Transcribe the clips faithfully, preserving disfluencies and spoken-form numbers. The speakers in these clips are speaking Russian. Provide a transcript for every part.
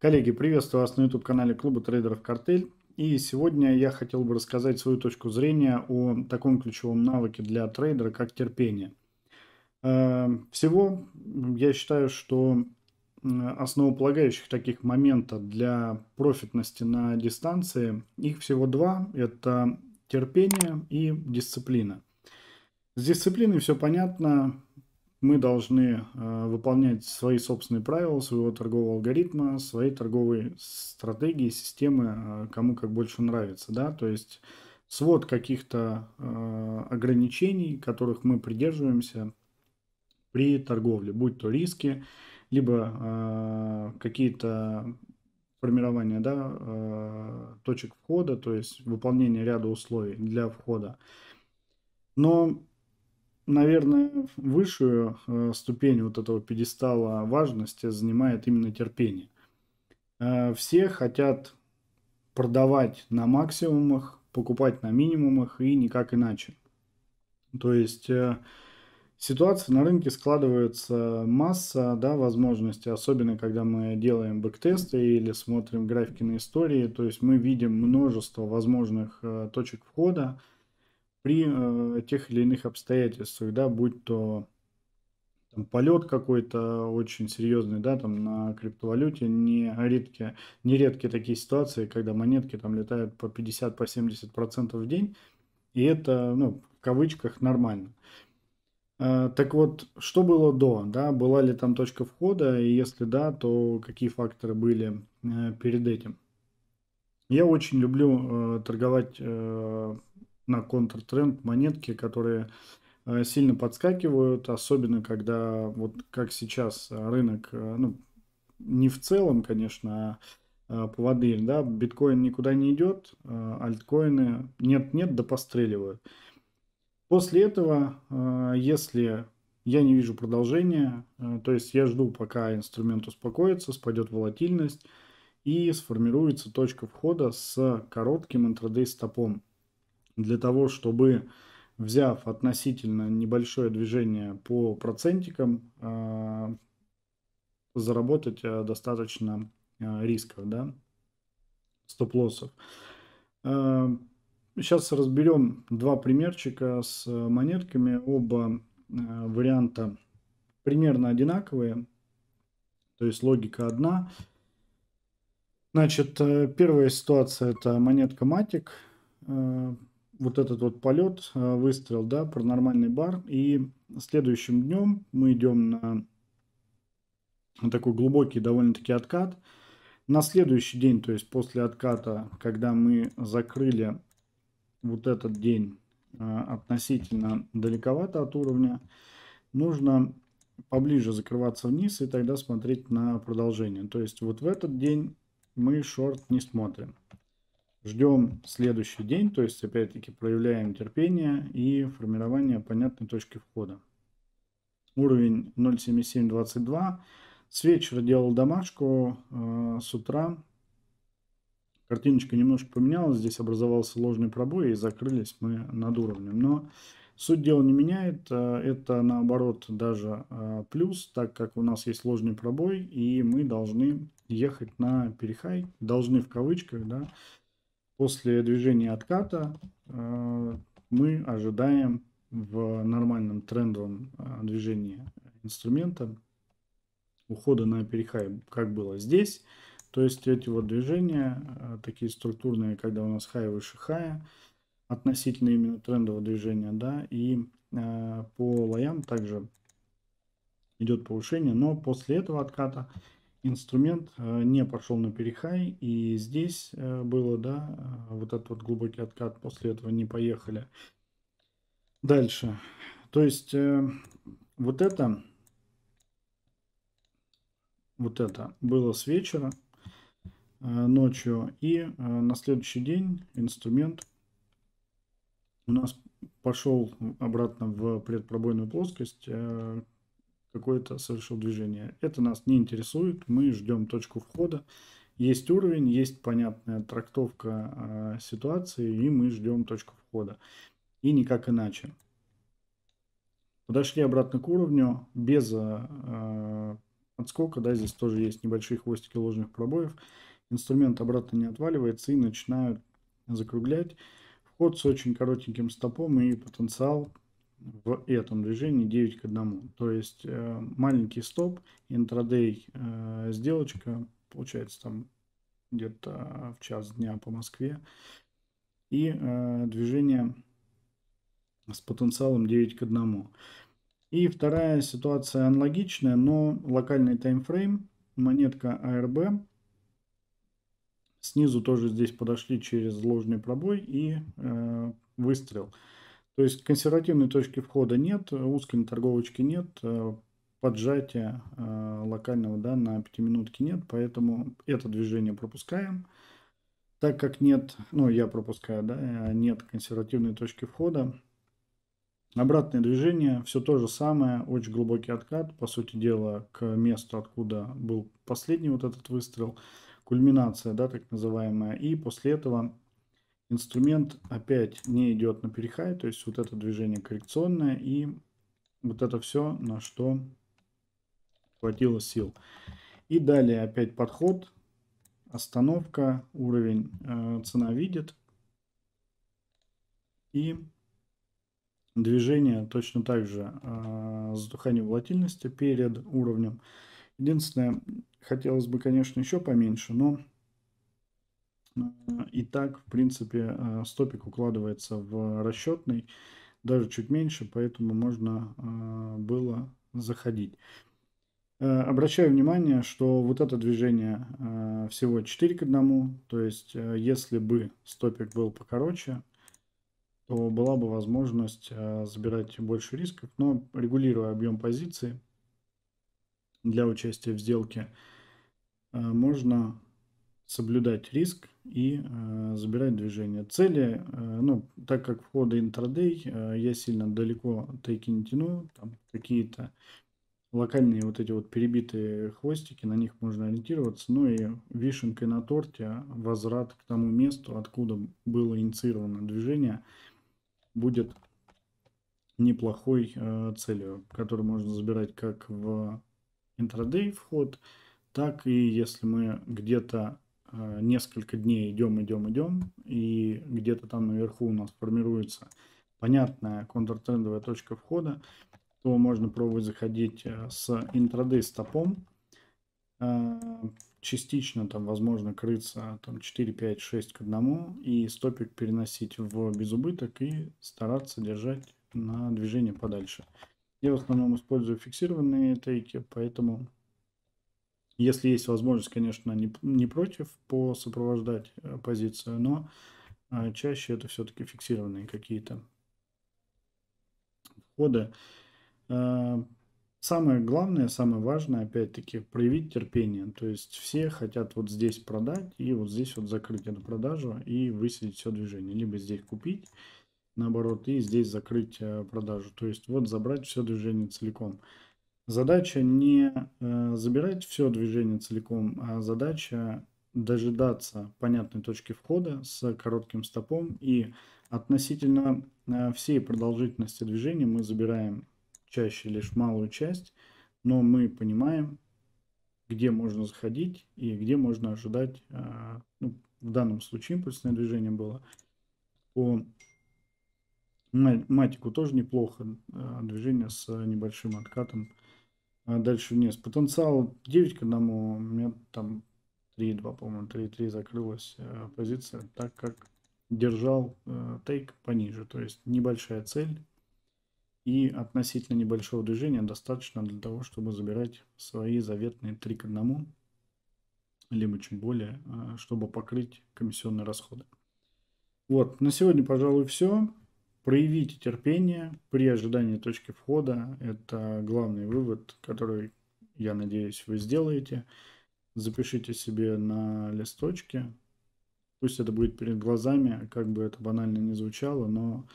Коллеги, приветствую вас на YouTube-канале Клуба Трейдеров CARTEL. И сегодня я хотел бы рассказать свою точку зрения о таком ключевом навыке для трейдера, как терпение. Всего, я считаю, что основополагающих таких моментов для профитности на дистанции, их всего два. Это терпение и дисциплина. С дисциплиной все понятно. Мы должны э, выполнять свои собственные правила, своего торгового алгоритма, своей торговой стратегии, системы, э, кому как больше нравится. Да? То есть свод каких-то э, ограничений, которых мы придерживаемся при торговле. Будь то риски, либо э, какие-то формирования, да, э, точек входа, то есть выполнение ряда условий для входа. Но... Наверное, высшую э, ступень вот этого пьедестала важности занимает именно терпение. Э, все хотят продавать на максимумах, покупать на минимумах и никак иначе. То есть э, ситуация на рынке складывается масса, да, возможностей, особенно когда мы делаем бэктесты или смотрим графики на истории. То есть мы видим множество возможных э, точек входа при э, тех или иных обстоятельствах, да, будь то там, полет какой-то очень серьезный, да, там на криптовалюте не редкие, не редкие такие ситуации, когда монетки там летают по пятьдесят, по семьдесят процентов в день, и это, ну, в кавычках нормально. Э, так вот, что было до, да, была ли там точка входа, и если да, то какие факторы были э, перед этим? Я очень люблю э, торговать э, на контртренд монетки, которые сильно подскакивают, особенно когда, вот как сейчас, рынок, ну, не в целом, конечно, а поводырь, да, биткоин никуда не идет, альткоины нет-нет, да постреливают. После этого, если я не вижу продолжения, то есть я жду, пока инструмент успокоится, спадет волатильность и сформируется точка входа с коротким интрадей-стопом. Для того, чтобы, взяв относительно небольшое движение по процентикам, э, заработать достаточно э, рисков, да, стоп-лоссов. Э, сейчас разберем два примерчика с монетками. Оба э, варианта примерно одинаковые, то есть логика одна. Значит, первая ситуация — это монетка Матик. Э, Вот этот вот полет, выстрел, да, паранормальный бар. И следующим днем мы идем на, на такой глубокий довольно-таки откат. На следующий день, то есть после отката, когда мы закрыли вот этот день относительно далековато от уровня, нужно поближе закрываться вниз и тогда смотреть на продолжение. То есть вот в этот день мы шорт не смотрим. Ждем следующий день, то есть опять-таки проявляем терпение и формирование понятной точки входа. Уровень ноль семьдесят семь двадцать два. С вечера делал домашку, э, с утра картиночка немножко поменялась, здесь образовался ложный пробой и закрылись мы над уровнем. Но суть дела не меняет, это наоборот даже э, плюс, так как у нас есть ложный пробой и мы должны ехать на перехай, должны в кавычках, да. После движения отката э, мы ожидаем в нормальном трендовом э, движении инструмента ухода на перехай, как было здесь. То есть эти вот движения, э, такие структурные, когда у нас хай выше хая, относительно именно трендового движения, да, и э, по лоям также идет повышение, но после этого отката инструмент не пошел на перехай, и здесь было, да, вот этот вот глубокий откат, после этого не поехали дальше. То есть вот это, вот это было с вечера, ночью, и на следующий день инструмент у нас пошел обратно в предпробойную плоскость, какое-то совершил движение. Это нас не интересует, мы ждем точку входа. Есть уровень, есть понятная трактовка э, ситуации, и мы ждем точку входа. И никак иначе. Подошли обратно к уровню без э, отскока, да, здесь тоже есть небольшие хвостики ложных пробоев. Инструмент обратно не отваливается и начинают закруглять. Вход с очень коротеньким стопом и потенциал в этом движении девять к одному. То есть э, маленький стоп, интрадей э, сделочка, получается там где-то в час дня по Москве. И э, движение с потенциалом девять к одному. И вторая ситуация аналогичная, но локальный таймфрейм, монетка а эр бэ. Снизу тоже здесь подошли через ложный пробой и э, выстрел. То есть консервативной точки входа нет, узкой торговочки нет, поджатия э, локального, да, на пятиминутке нет, поэтому это движение пропускаем. Так как нет, ну я пропускаю, да, нет консервативной точки входа. Обратное движение, все то же самое, очень глубокий откат, по сути дела, к месту, откуда был последний вот этот выстрел, кульминация, да, так называемая, и после этого инструмент опять не идет на перехай, то есть вот это движение коррекционное и вот это все, на что хватило сил. И далее опять подход, остановка, уровень, э, цена видит и... Движение точно так же, э, затухание волатильности перед уровнем. Единственное, хотелось бы, конечно, еще поменьше, но э, и так, в принципе, э, стопик укладывается в расчетный, даже чуть меньше, поэтому можно э, было заходить. Э, обращаю внимание, что вот это движение э, всего четыре к одному, то есть э, если бы стопик был покороче, то была бы возможность э, забирать больше рисков, но регулируя объем позиции для участия в сделке, э, можно соблюдать риск и э, забирать движение. Цели, э, ну, так как входы интрадей, э, я сильно далеко тейки не тяну, там какие-то локальные вот эти вот перебитые хвостики, на них можно ориентироваться, ну и вишенкой на торте возврат к тому месту, откуда было инициировано движение, будет неплохой э, целью, которую можно забирать как в интрадей вход, так и если мы где-то э, несколько дней идем, идем, идем, и где-то там наверху у нас формируется понятная контртрендовая точка входа, то можно пробовать заходить с интрадей стопом, э, частично там возможно крыться там четыре, пять, шесть к одному и стопик переносить в безубыток и стараться держать на движение подальше. Я в основном использую фиксированные тейки, поэтому если есть возможность, конечно, не, не против посопровождать позицию, но э, чаще это все-таки фиксированные какие-то входы. Самое главное, самое важное, опять-таки, проявить терпение. То есть все хотят вот здесь продать и вот здесь вот закрыть эту продажу и высадить все движение. Либо здесь купить, наоборот, и здесь закрыть продажу. То есть вот забрать все движение целиком. Задача не забирать все движение целиком, а задача дожидаться понятной точки входа с коротким стопом. И относительно всей продолжительности движения мы забираем чаще лишь малую часть, но мы понимаем, где можно заходить и где можно ожидать, ну, в данном случае импульсное движение было. По матику тоже неплохо, движение с небольшим откатом дальше вниз. Потенциал девять к одному, у меня там три два, по-моему, три три закрылась позиция, так как держал тейк пониже, то есть небольшая цель. И относительно небольшого движения достаточно для того, чтобы забирать свои заветные три к одному, либо чуть более, чтобы покрыть комиссионные расходы. Вот, на сегодня, пожалуй, все. Проявите терпение при ожидании точки входа. Это главный вывод, который, я надеюсь, вы сделаете. Запишите себе на листочке. Пусть это будет перед глазами, как бы это банально ни звучало, но...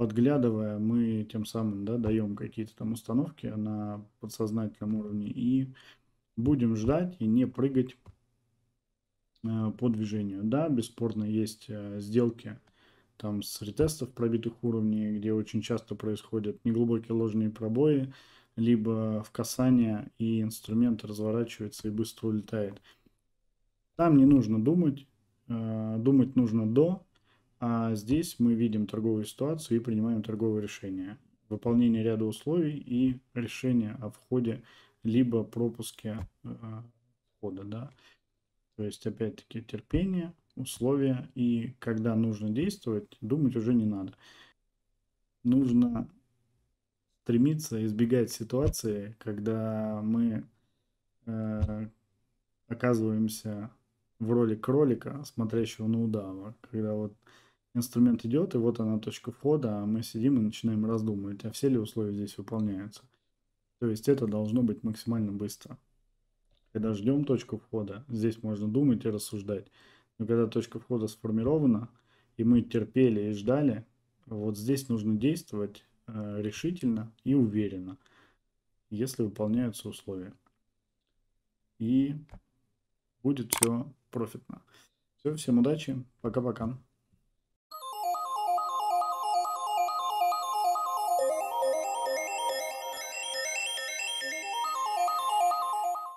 Подглядывая, мы тем самым, да, даем какие-то там установки на подсознательном уровне и будем ждать и не прыгать э, по движению. Да, бесспорно, есть э, сделки там с ретестов пробитых уровней, где очень часто происходят неглубокие ложные пробои, либо в касание, и инструмент разворачивается и быстро улетает. Там не нужно думать, думать нужно до, а здесь мы видим торговую ситуацию и принимаем торговое решение. Выполнение ряда условий и решение о входе, либо пропуске входа. Да? То есть опять-таки терпение, условия, и когда нужно действовать, думать уже не надо. Нужно стремиться избегать ситуации, когда мы э, оказываемся в роли кролика, смотрящего на удава, когда вот инструмент идет, и вот она точка входа, а мы сидим и начинаем раздумывать, а все ли условия здесь выполняются. То есть это должно быть максимально быстро. Когда ждем точку входа, здесь можно думать и рассуждать. Но когда точка входа сформирована, и мы терпели и ждали, вот здесь нужно действовать э, решительно и уверенно, если выполняются условия. И будет все профитно. Все, всем удачи, пока-пока.